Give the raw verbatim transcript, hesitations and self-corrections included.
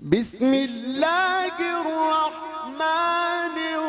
بسم الله الرحمن الرحيم.